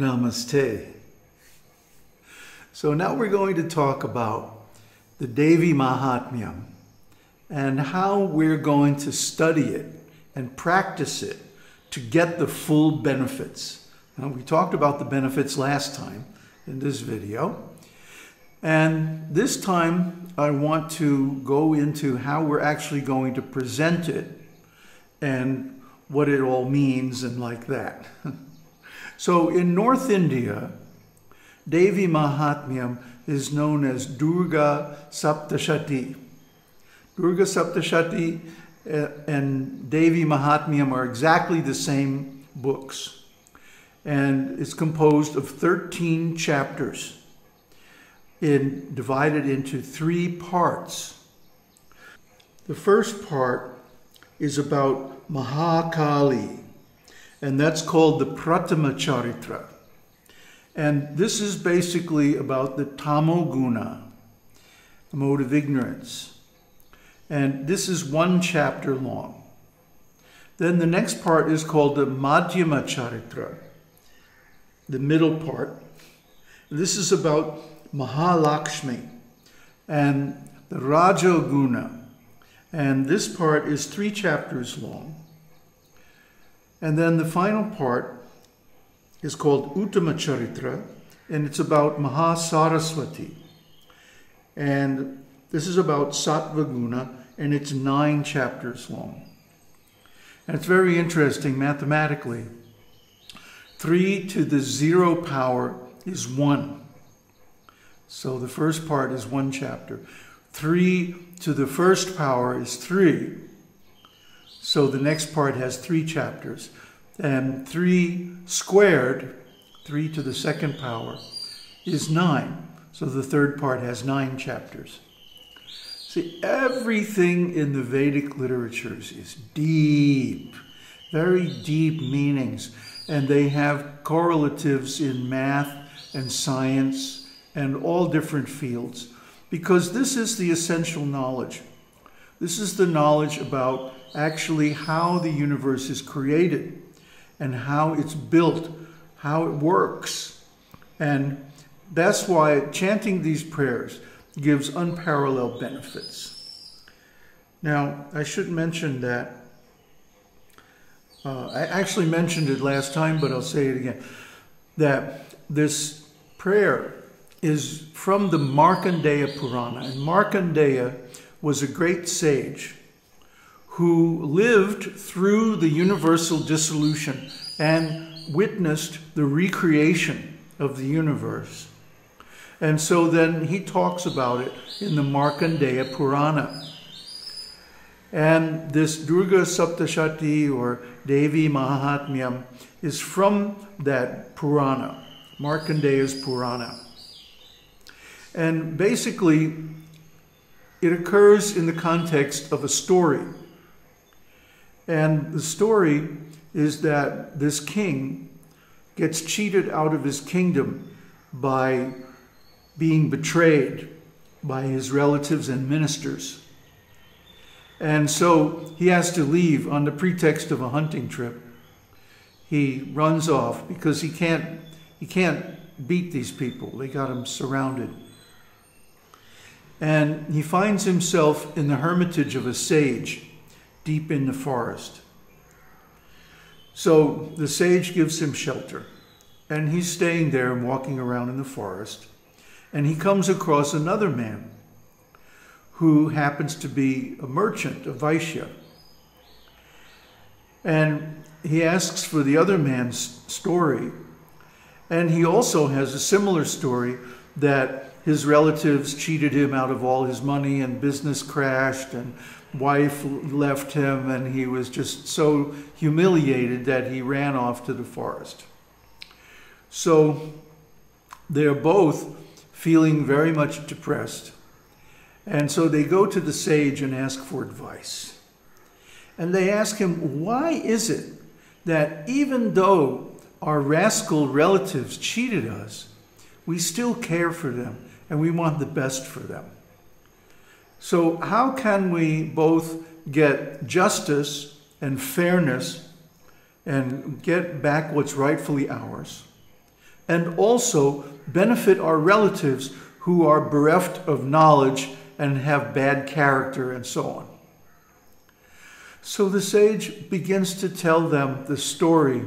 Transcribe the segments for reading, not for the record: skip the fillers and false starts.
Namaste. So now we're going to talk about the Devi Mahatmyam and how we're going to study it and practice it to get the full benefits. Now we talked about the benefits last time in this video. And this time I want to go into how we're actually going to present it and what it all means and like that. So in North India, Devi Mahatmyam is known as Durga Saptashati. Durga Saptashati and Devi Mahatmyam are exactly the same books. And it's composed of 13 chapters divided into three parts. The first part is about Mahakali. And that's called the Prathama Charitra. And this is basically about the Tamoguna, the mode of ignorance. And this is one chapter long. Then the next part is called the Madhyama Charitra, the middle part. This is about Mahalakshmi and the Rajoguna. And this part is three chapters long. And then the final part is called Uttamacharitra, and it's about Mahasaraswati. And this is about Sattva Guna, and it's 9 chapters long. And it's very interesting mathematically. 3 to the 0 power is 1. So the first part is 1 chapter. 3 to the 1st power is 3. So the next part has 3 chapters, and 3 squared, 3 to the 2nd power, is 9. So the third part has 9 chapters. See, everything in the Vedic literatures is deep, very deep meanings, and they have correlatives in math and science and all different fields, because this is the essential knowledge. This is the knowledge about actually how the universe is created and how it's built, how it works. And that's why chanting these prayers gives unparalleled benefits. Now, I should mention that, I actually mentioned it last time, but I'll say it again, that this prayer is from the Mārkaṇḍeya Purana. And Mārkaṇḍeya was a great sage who lived through the universal dissolution and witnessed the recreation of the universe. And so then he talks about it in the Mārkaṇḍeya Purana. And this Durga Saptashati or Devi Mahatmyam is from that Purana, Mārkaṇḍeya's Purana. And basically, it occurs in the context of a story. And the story is that this king gets cheated out of his kingdom by being betrayed by his relatives and ministers. And so he has to leave on the pretext of a hunting trip. He runs off because he can't beat these people. They got him surrounded. And he finds himself in the hermitage of a sage deep in the forest. So the sage gives him shelter, and he's staying there and walking around in the forest. And he comes across another man who happens to be a merchant, a Vaishya. And he asks for the other man's story. And he also has a similar story that his relatives cheated him out of all his money, and business crashed, and wife left him, and he was just so humiliated that he ran off to the forest. So they're both feeling very much depressed. And so they go to the sage and ask for advice. And they ask him, why is it that even though our rascal relatives cheated us, we still care for them, and we want the best for them? So how can we both get justice and fairness and get back what's rightfully ours, and also benefit our relatives who are bereft of knowledge and have bad character and so on. So the sage begins to tell them the story,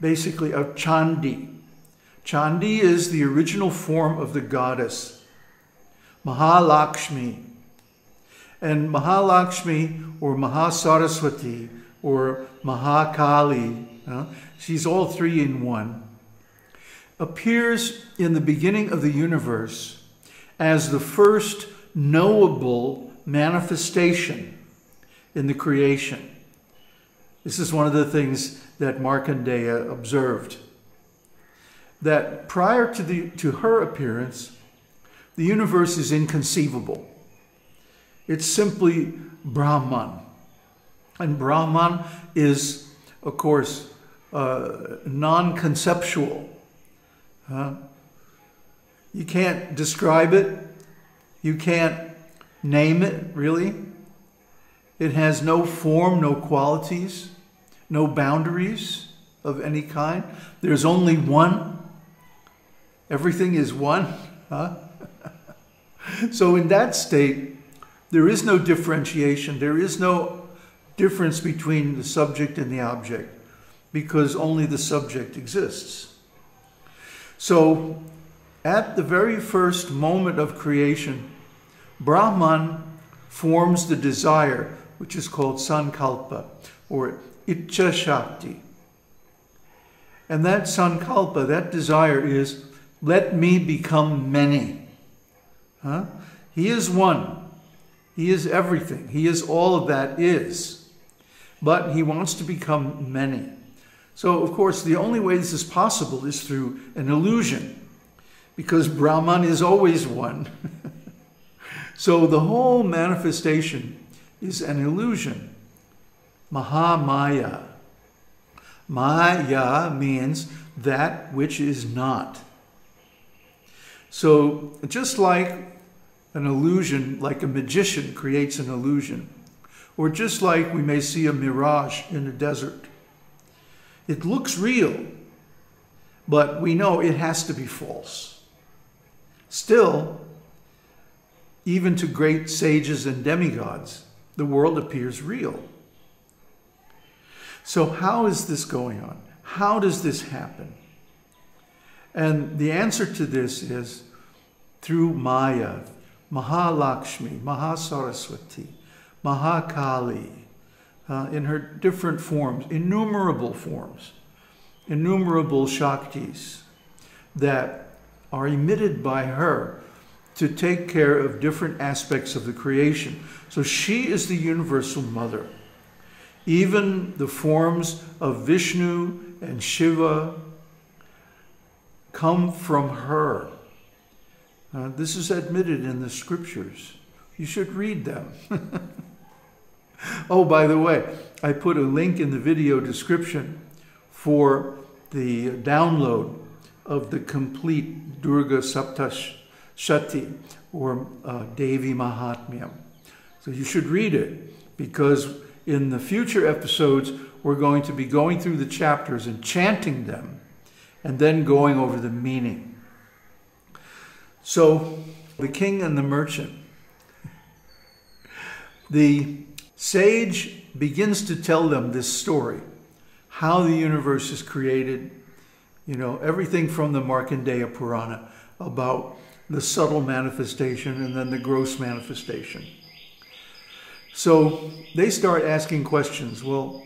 basically, of Chandi. Chandi is the original form of the goddess, Mahalakshmi. And Mahalakshmi, or Mahasaraswati, or Mahakali, she's all three in one, appears in the beginning of the universe as the first knowable manifestation in the creation. This is one of the things that Mārkaṇḍeya observed, that prior to her appearance, the universe is inconceivable. It's simply Brahman. And Brahman is, of course, non-conceptual. You can't describe it. You can't name it, really. It has no form, no qualities, no boundaries of any kind. There's only one. Everything is one. So in that state, there is no differentiation. There is no difference between the subject and the object, because only the subject exists. So at the very first moment of creation, Brahman forms the desire, which is called Sankalpa, or Iccha Shakti. And that Sankalpa, that desire is, let me become many. He is one. He is everything. He is all that is. But he wants to become many. So, of course, the only way this is possible is through an illusion, because Brahman is always one. So the whole manifestation is an illusion. Maha Maya. Maya means that which is not. So just like an illusion, like a magician creates an illusion, or just like we may see a mirage in a desert, it looks real, but we know it has to be false. Still, even to great sages and demigods, the world appears real. So how is this going on? How does this happen? And the answer to this is through Maya, Mahalakshmi, Mahasaraswati, Mahakali, in her different forms, innumerable forms, innumerable Shaktis that are emitted by her to take care of different aspects of the creation. So she is the universal mother. Even the forms of Vishnu and Shiva come from her. This is admitted in the scriptures. You should read them. Oh, by the way, I put a link in the video description for the download of the complete Durga Saptashati, or Devi Mahatmyam. So you should read it, because in the future episodes, we're going to be going through the chapters and chanting them, and then going over the meaning. So, the king and the merchant. The sage begins to tell them this story, how the universe is created, you know, everything from the Mārkaṇḍeya Purana about the subtle manifestation and then the gross manifestation. So they start asking questions. Well,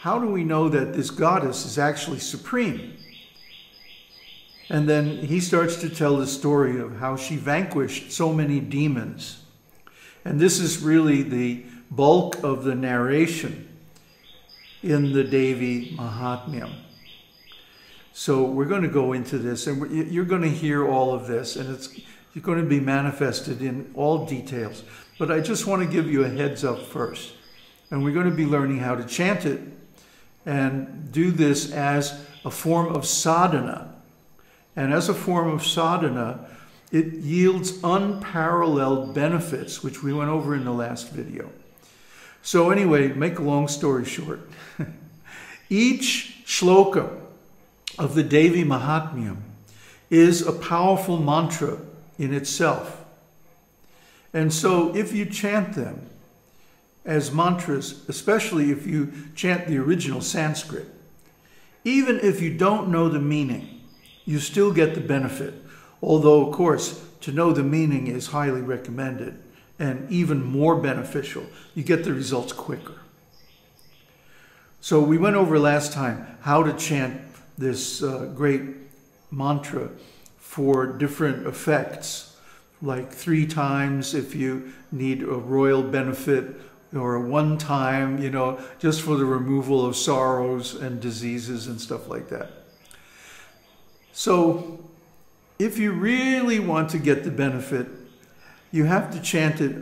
how do we know that this goddess is actually supreme? And then he starts to tell the story of how she vanquished so many demons. And this is really the bulk of the narration in the Devi Mahatmyam. So we're going to go into this, and you're going to hear all of this, and it's going to be manifested in all details. But I just want to give you a heads up first. And we're going to be learning how to chant it and do this as a form of sadhana. And as a form of sadhana, it yields unparalleled benefits, which we went over in the last video. So anyway, make a long story short. Each shloka, of the Devi Mahatmyam is a powerful mantra in itself. And so if you chant them as mantras, especially if you chant the original Sanskrit, even if you don't know the meaning, you still get the benefit. Although, of course, to know the meaning is highly recommended and even more beneficial. You get the results quicker. So we went over last time how to chant this great mantra for different effects, like 3 times if you need a royal benefit, or 1 time, you know, just for the removal of sorrows and diseases and stuff like that. So if you really want to get the benefit, you have to chant it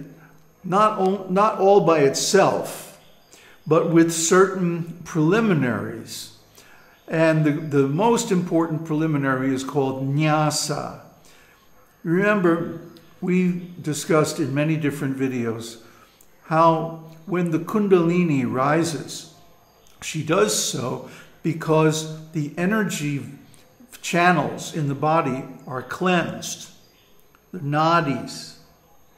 not all by itself, but with certain preliminaries. And the most important preliminary is called Nyasa. Remember, we discussed in many different videos how when the Kundalini rises, she does so because the energy channels in the body are cleansed. The nadis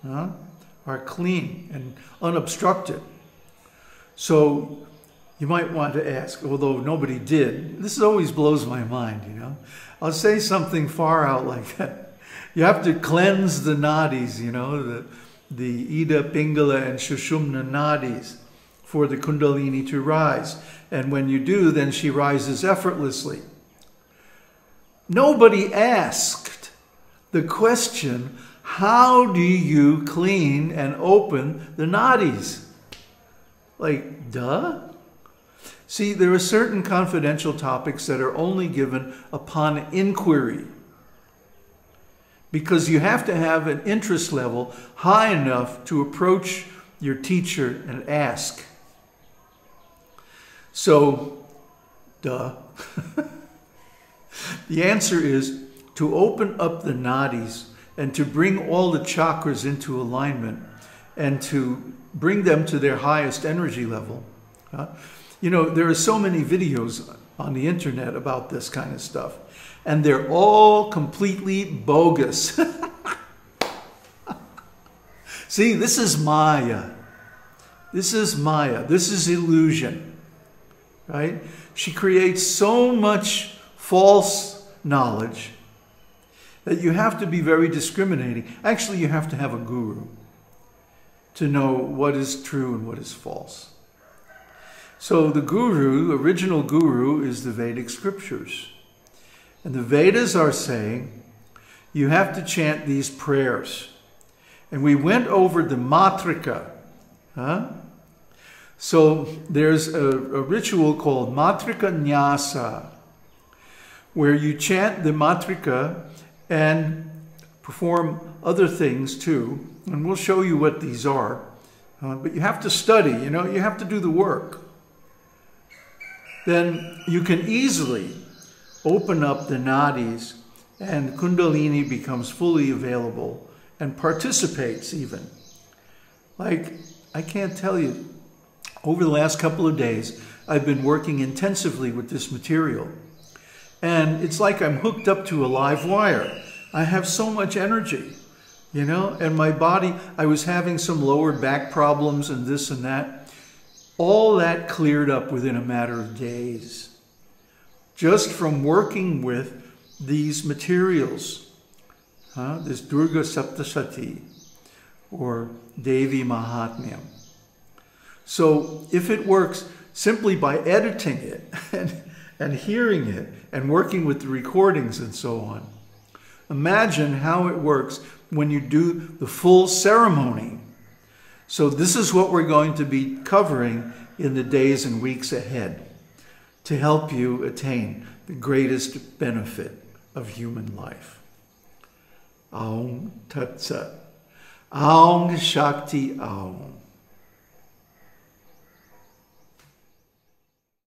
are clean and unobstructed. So you might want to ask, although nobody did, this always blows my mind, you know. I'll say something far out like that. You have to cleanse the nadis, you know, the Ida, Pingala, and Sushumna nadis for the Kundalini to rise. And when you do, then she rises effortlessly. Nobody asked the question, how do you clean and open the nadis? Like, duh? See, there are certain confidential topics that are only given upon inquiry, because you have to have an interest level high enough to approach your teacher and ask. So, duh. The answer is to open up the nadis and to bring all the chakras into alignment and to bring them to their highest energy level. You know, there are so many videos on the internet about this kind of stuff, and they're all completely bogus. See, this is Maya. This is Maya. This is illusion, right? She creates so much false knowledge that you have to be very discriminating. Actually, you have to have a guru to know what is true and what is false. So the guru, original guru, is the Vedic scriptures. And the Vedas are saying you have to chant these prayers. And we went over the Matrika. So there's a ritual called Matrika Nyasa, where you chant the Matrika and perform other things too. And we'll show you what these are. But you have to study, you know, you have to do the work. Then you can easily open up the nadis and Kundalini becomes fully available and participates even. Like, I can't tell you, over the last couple of days, I've been working intensively with this material. And it's like I'm hooked up to a live wire. I have so much energy, you know, and my body, I was having some lower back problems and this and that. All that cleared up within a matter of days, just from working with these materials, this Durga Saptashati or Devi Mahatmyam. So if it works simply by editing it and hearing it and working with the recordings and so on, imagine how it works when you do the full ceremony. So this is what we're going to be covering in the days and weeks ahead to help you attain the greatest benefit of human life. Aum Tat Sat. Aum Shakti Aum.